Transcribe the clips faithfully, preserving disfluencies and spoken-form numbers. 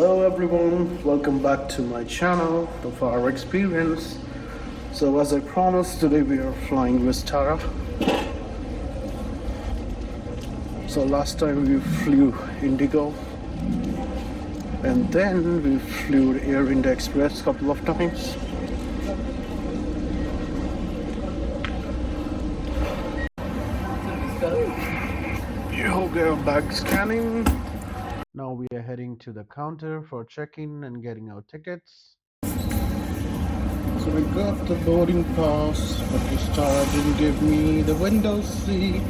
Hello everyone, welcome back to my channel, the Far Experience. So as I promised, today we are flying Vistara. So last time we flew Indigo, and then we flew Air India Express a couple of times. Yo, go back scanning. Now we are heading to the counter for check-in and getting our tickets. So we got the boarding pass, but Vistara didn't give me the window seat.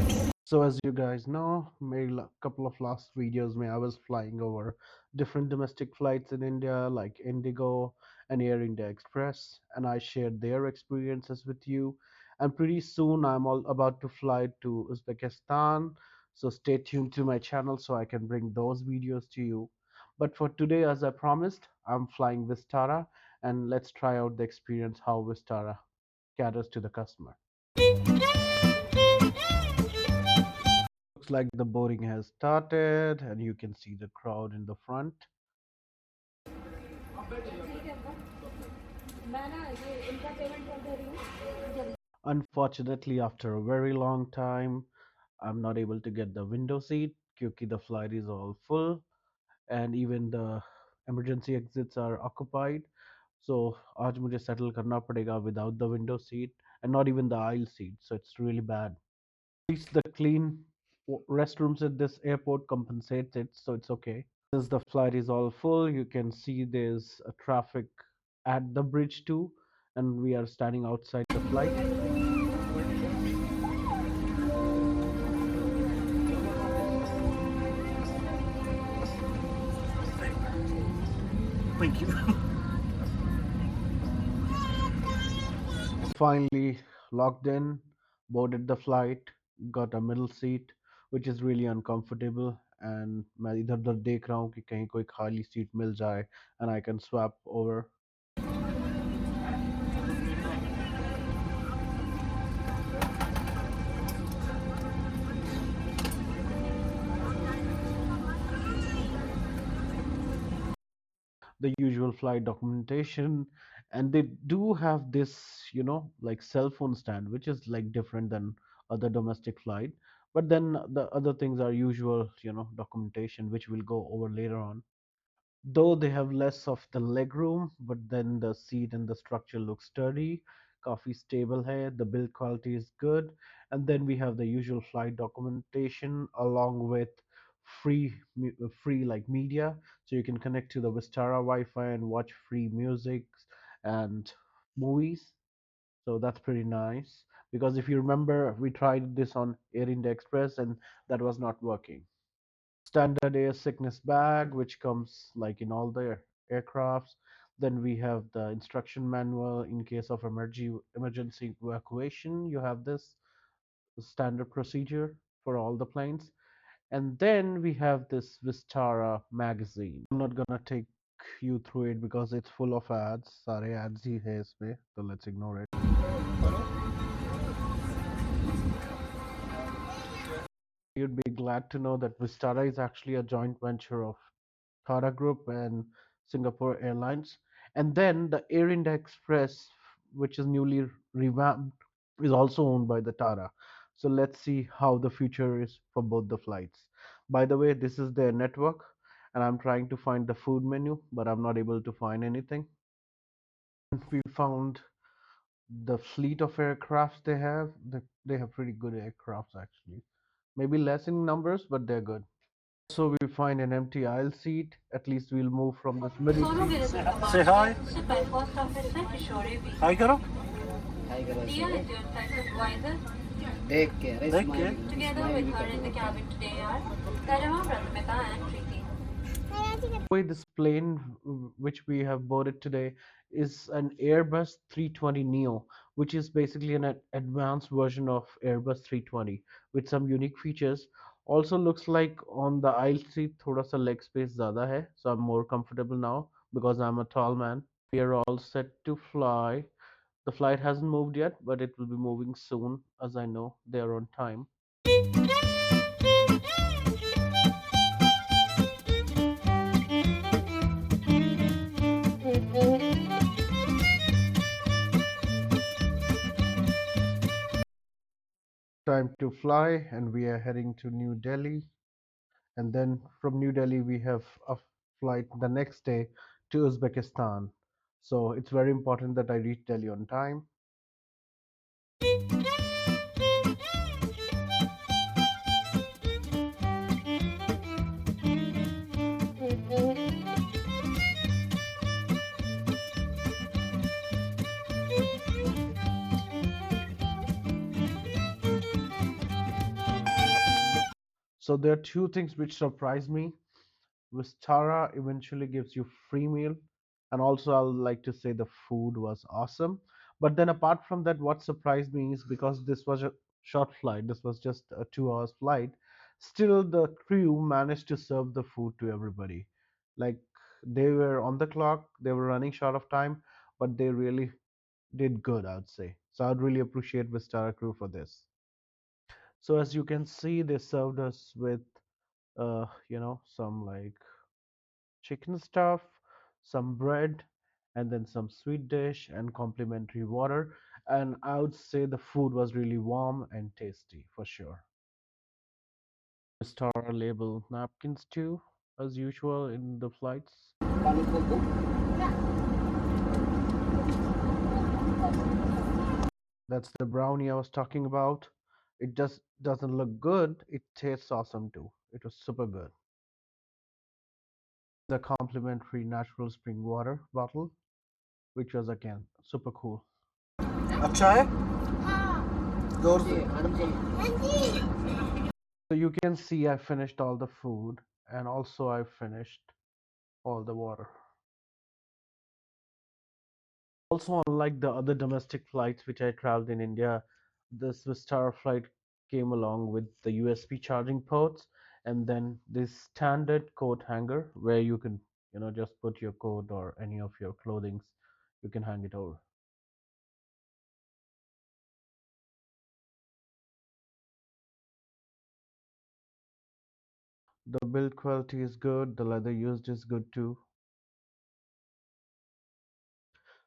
So as you guys know, maybe a couple of last videos, me I was flying over different domestic flights in India, like Indigo and Air India Express, and I shared their experiences with you. And pretty soon, I'm all about to fly to Uzbekistan. So stay tuned to my channel so I can bring those videos to you. But for today, as I promised, I'm flying Vistara, and let's try out the experience how Vistara caters to the customer. Looks like the boarding has started and you can see the crowd in the front. Unfortunately, after a very long time, I'm not able to get the window seat because the flight is all full and even the emergency exits are occupied. So, today I have to settle without the window seat and not even the aisle seat. So, it's really bad. At least the clean restrooms at this airport compensate it. So, it's okay. Since the flight is all full, you can see there's a traffic at the bridge too. And we are standing outside the flight. Thank you. Finally logged in, boarded the flight, got a middle seat, which is really uncomfortable. And मैं इधर उधर देख रहा हूँ कि कहीं कोई खाली seat मिल जाए, and I can swap over. The usual flight documentation, and they do have this, you know, like cell phone stand, which is like different than other domestic flight, but then the other things are usual, you know, documentation, which we'll go over later on. Though they have less of the leg room, but then the seat and the structure looks sturdy, coffee stable hai, the build quality is good, and then we have the usual flight documentation along with free free like media, so you can connect to the Vistara Wi-Fi and watch free music and movies. So that's pretty nice, because if you remember, we tried this on Air India Express and that was not working. Standard air sickness bag, which comes like in all the aircrafts. Then we have the instruction manual in case of emergency emergency evacuation. You have this standard procedure for all the planes. And then we have this Vistara magazine. I'm not gonna take you through it because it's full of ads. Sare ads hi hai isme, so let's ignore it. You'd be glad to know that Vistara is actually a joint venture of Tata Group and Singapore Airlines. And then the Air India Express, which is newly revamped, is also owned by the Tata. So let's see how the future is for both the flights. By the way, this is their network, and I'm trying to find the food menu, but I'm not able to find anything. We found the fleet of aircrafts they have. They have pretty good aircrafts actually. Maybe less in numbers, but they're good. So we find an empty aisle seat. At least we'll move from this middle seat. Say hi. Hi, Garo. Hi, Garo. Take care. Take care. Together with her in the cabin today are Tarama, Prathamita and Preeti. This plane which we have boarded today is an Airbus three twenty neo, which is basically an advanced version of Airbus three twenty with some unique features. Also looks like on the aisle seat thoda sa leg space zyada hai, so I'm more comfortable now because I'm a tall man. We are all set to fly. The flight hasn't moved yet, but it will be moving soon, as I know they are on time. time to fly, and we are heading to New Delhi. And then from New Delhi, we have a flight the next day to Uzbekistan. So it's very important that I reach Delhi on time. So there are two things which surprise me. Vistara eventually gives you free meal, and also I would like to say the food was awesome. But then apart from that, what surprised me is, because this was a short flight, this was just a two hours flight, still the crew managed to serve the food to everybody. Like, they were on the clock, they were running short of time, but they really did good, I would say. So I would really appreciate Vistara crew for this. So as you can see, they served us with, uh, you know, some like chicken stuff, some bread, and then some sweet dish and complimentary water. And I would say the food was really warm and tasty for sure. Vistara label napkins too, as usual in the flights. That's the brownie I was talking about. It just doesn't look good, it tastes awesome too. It was super good. The complimentary natural spring water bottle, which was again super cool. So you can see I finished all the food, and also I finished all the water. Also, unlike the other domestic flights which I traveled in India, this Vistara flight came along with the U S B charging ports, and then this standard coat hanger where you can, you know, just put your coat or any of your clothing, you can hang it over. The build quality is good, the leather used is good too.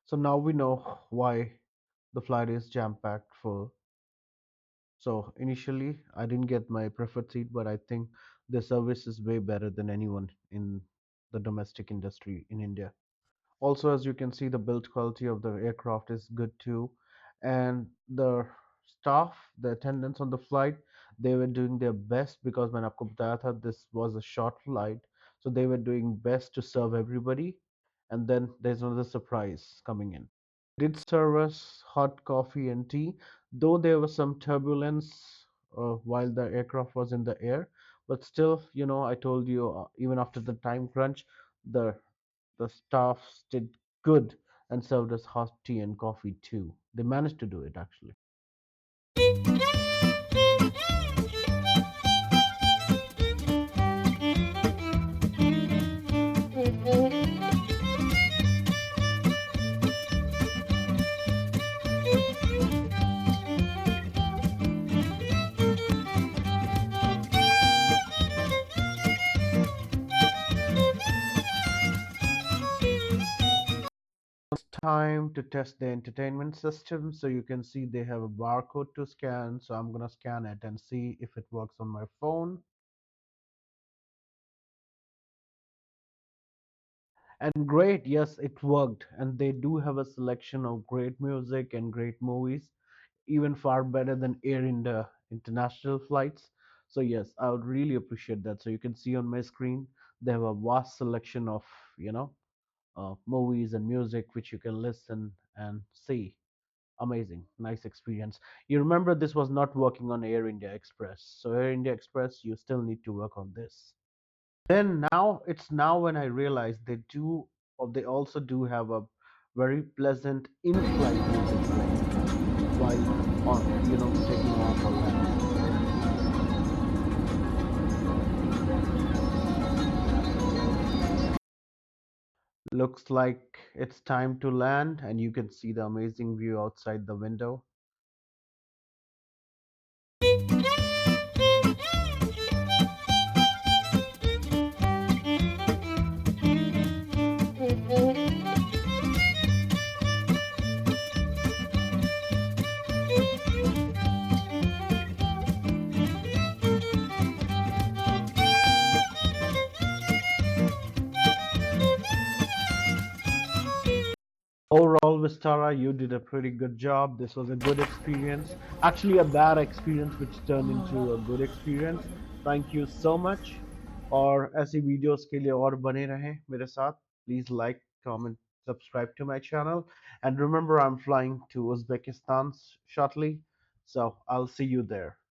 So now we know why the flight is jam-packed full. So initially, I didn't get my preferred seat, but I think the service is way better than anyone in the domestic industry in India. Also, as you can see, the build quality of the aircraft is good too. And the staff, the attendants on the flight, they were doing their best, because when I was, this was a short flight. So they were doing best to serve everybody. And then there's another surprise coming in. Did serve us hot coffee and tea, though there was some turbulence uh, while the aircraft was in the air, but still, you know, I told you, uh, even after the time crunch, the the staff did good and served us hot tea and coffee too. They managed to do it actually. Time to test the entertainment system. So you can see they have a barcode to scan, so I'm gonna scan it and see if it works on my phone. And great, yes, it worked, and they do have a selection of great music and great movies, even far better than Air India international flights. So yes, I would really appreciate that. So you can see on my screen they have a vast selection of, you know, Uh, movies and music which you can listen and see. Amazing, nice experience. You remember this was not working on Air India Express, so Air India Express, you still need to work on this. Then now it's now when I realized they do, or they also do have a very pleasant in-flight music while on, you know, taking off or landing. Looks like it's time to land, and you can see the amazing view outside the window. Overall, Vistara, you did a pretty good job. This was a good experience. Actually, a bad experience which turned into a good experience. Thank you so much. और ऐसी videos के लिए और बने रहें मेरे साथ. Please like, comment, subscribe to my channel. And remember, I'm flying to Uzbekistan shortly. So I'll see you there.